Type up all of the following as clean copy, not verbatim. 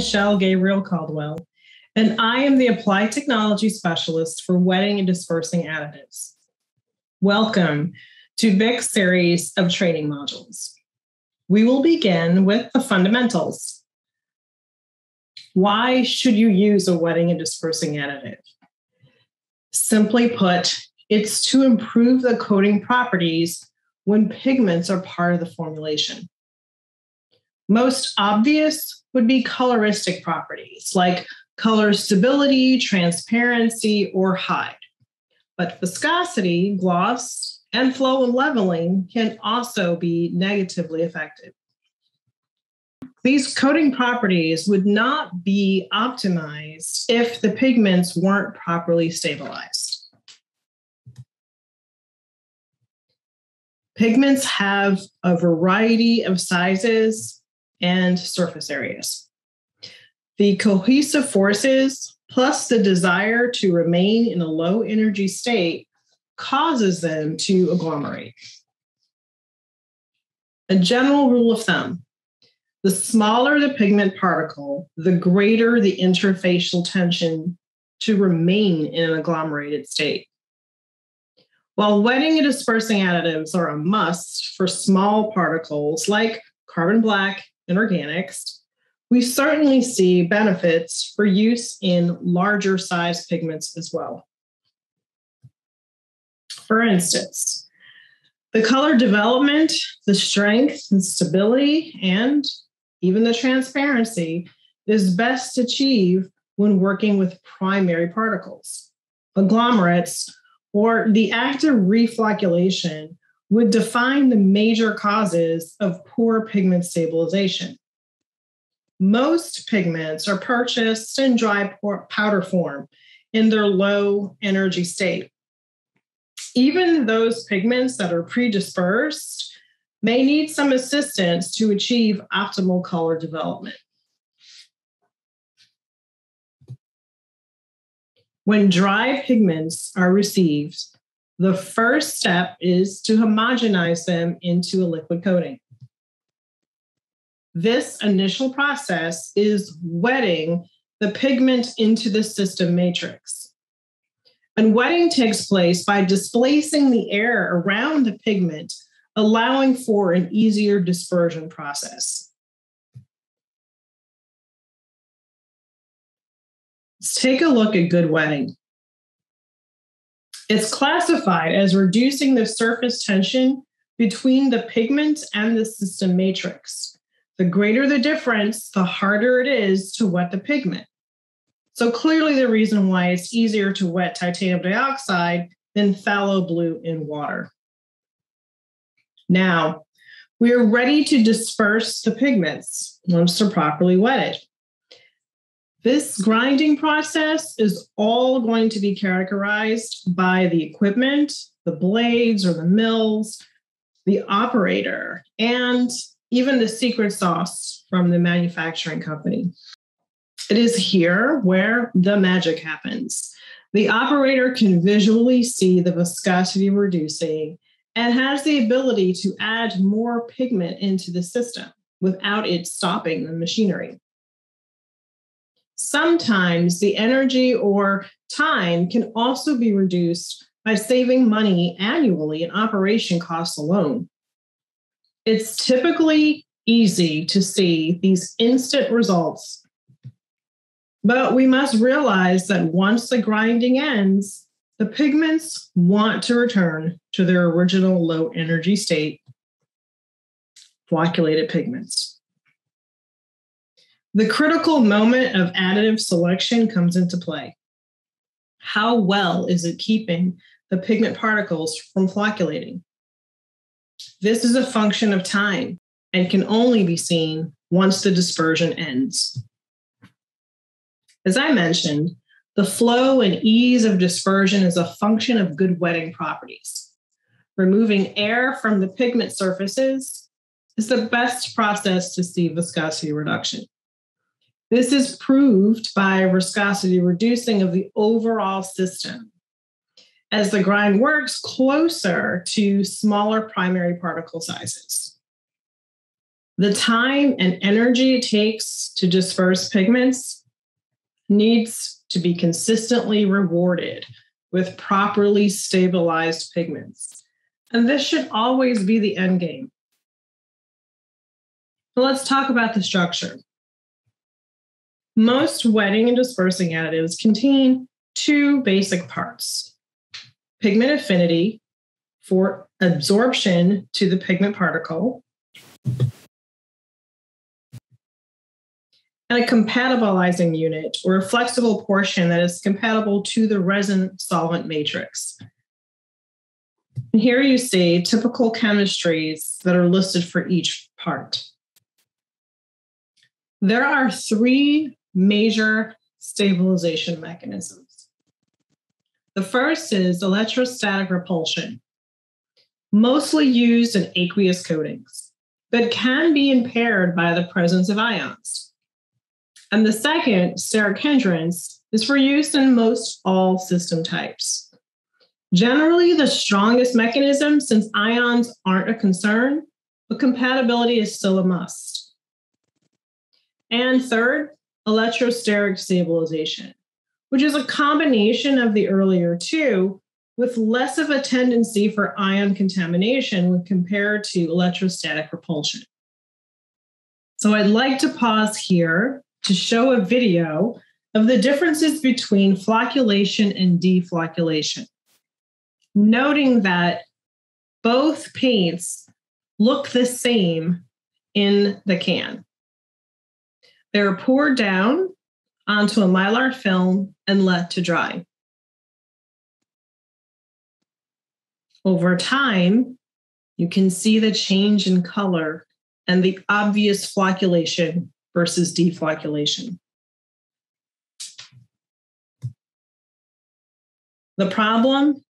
Michelle Gabriel Caldwell, and I am the Applied Technology Specialist for Wetting and Dispersing Additives. Welcome to BYK's series of training modules. We will begin with the fundamentals. Why should you use a wetting and dispersing additive? Simply put, it's to improve the coating properties when pigments are part of the formulation. Most obvious would be coloristic properties like color stability, transparency, or hide. But viscosity, gloss, and flow and leveling can also be negatively affected. These coating properties would not be optimized if the pigments weren't properly stabilized. Pigments have a variety of sizes and surface areas. The cohesive forces plus the desire to remain in a low energy state causes them to agglomerate. A general rule of thumb: the smaller the pigment particle, the greater the interfacial tension to remain in an agglomerated state. While wetting and dispersing additives are a must for small particles like carbon black and organics, we certainly see benefits for use in larger size pigments as well. For instance, the color development, the strength and stability, and even the transparency is best achieved when working with primary particles. Agglomerates, or the active reflocculation, would define the major causes of poor pigment stabilization. Most pigments are purchased in dry powder form in their low energy state. Even those pigments that are predispersed may need some assistance to achieve optimal color development. When dry pigments are received, the first step is to homogenize them into a liquid coating. This initial process is wetting the pigment into the system matrix. And wetting takes place by displacing the air around the pigment, allowing for an easier dispersion process. Let's take a look at good wetting. It's classified as reducing the surface tension between the pigment and the system matrix. The greater the difference, the harder it is to wet the pigment. So clearly the reason why it's easier to wet titanium dioxide than phthalo blue in water. Now, we are ready to disperse the pigments once they're properly wetted. This grinding process is all going to be characterized by the equipment, the blades or the mills, the operator, and even the secret sauce from the manufacturing company. It is here where the magic happens. The operator can visually see the viscosity reducing and has the ability to add more pigment into the system without it stopping the machinery. Sometimes the energy or time can also be reduced by saving money annually in operation costs alone. It's typically easy to see these instant results, but we must realize that once the grinding ends, the pigments want to return to their original low energy state, flocculated pigments. The critical moment of additive selection comes into play. How well is it keeping the pigment particles from flocculating? This is a function of time and can only be seen once the dispersion ends. As I mentioned, the flow and ease of dispersion is a function of good wetting properties. Removing air from the pigment surfaces is the best process to see viscosity reduction. This is proved by viscosity reducing of the overall system, as the grind works closer to smaller primary particle sizes. The time and energy it takes to disperse pigments needs to be consistently rewarded with properly stabilized pigments. And this should always be the end game. But let's talk about the structure. Most wetting and dispersing additives contain two basic parts: pigment affinity for absorption to the pigment particle, and a compatibilizing unit or a flexible portion that is compatible to the resin solvent matrix. And here you see typical chemistries that are listed for each part. There are three major stabilization mechanisms. The first is electrostatic repulsion, mostly used in aqueous coatings, but can be impaired by the presence of ions. And the second, steric hindrance, is for use in most all system types. Generally, the strongest mechanism, since ions aren't a concern, but compatibility is still a must. And third, electrosteric stabilization, which is a combination of the earlier two, with less of a tendency for ion contamination when compared to electrostatic repulsion. So I'd like to pause here to show a video of the differences between flocculation and deflocculation, noting that both paints look the same in the can. They're poured down onto a Mylar film and let to dry. Over time, you can see the change in color and the obvious flocculation versus deflocculation. The problem: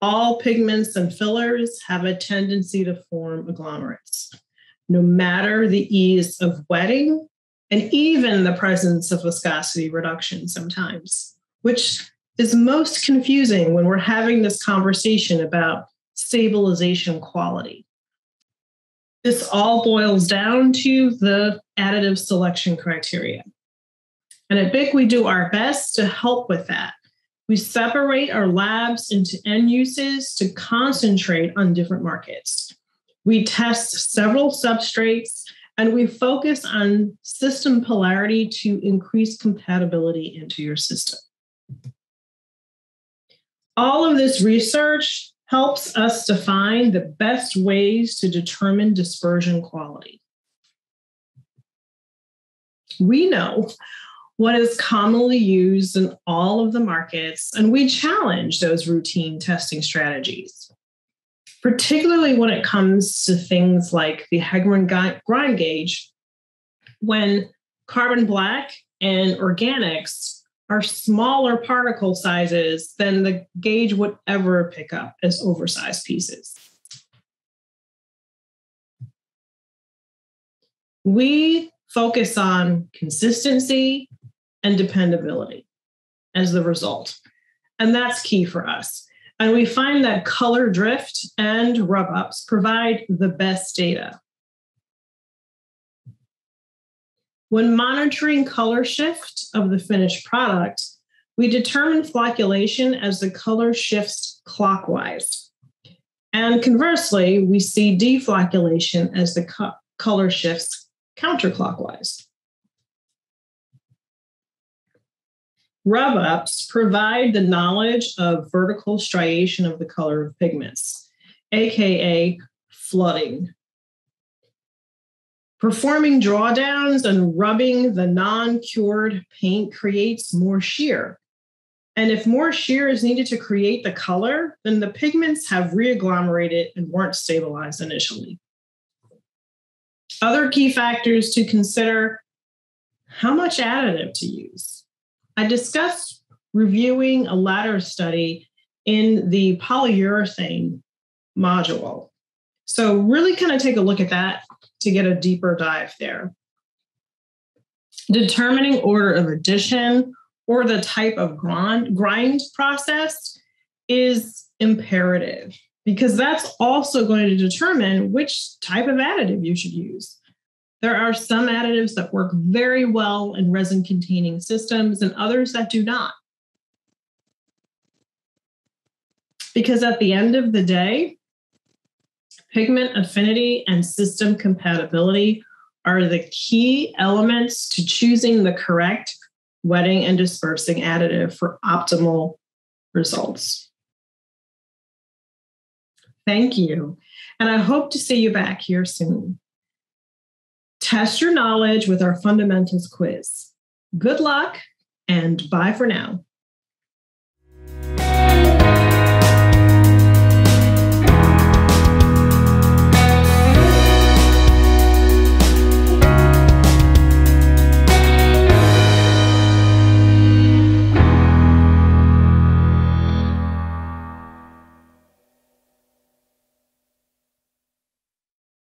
all pigments and fillers have a tendency to form agglomerates, no matter the ease of wetting and even the presence of viscosity reduction sometimes, which is most confusing when we're having this conversation about stabilization quality. This all boils down to the additive selection criteria. And at BYK, we do our best to help with that. We separate our labs into end uses to concentrate on different markets. We test several substrates and we focus on system polarity to increase compatibility into your system. All of this research helps us define the best ways to determine dispersion quality. We know what is commonly used in all of the markets, and we challenge those routine testing strategies, particularly when it comes to things like the Hegman grind gauge, when carbon black and organics are smaller particle sizes than the gauge would ever pick up as oversized pieces. We focus on consistency and dependability as the result, and that's key for us. And we find that color drift and rub-ups provide the best data. When monitoring color shift of the finished product, we determine flocculation as the color shifts clockwise. And conversely, we see deflocculation as the color shifts counterclockwise. Rub-ups provide the knowledge of vertical striation of the color of pigments, aka flooding. Performing drawdowns and rubbing the non-cured paint creates more shear. And if more shear is needed to create the color, then the pigments have reagglomerated and weren't stabilized initially. Other key factors to consider: how much additive to use. I discussed reviewing a ladder study in the polyurethane module. So really kind of take a look at that to get a deeper dive there. Determining order of addition or the type of grind process is imperative, because that's also going to determine which type of additive you should use. There are some additives that work very well in resin-containing systems and others that do not. Because at the end of the day, pigment affinity and system compatibility are the key elements to choosing the correct wetting and dispersing additive for optimal results. Thank you. And I hope to see you back here soon. Test your knowledge with our fundamentals quiz. Good luck and bye for now.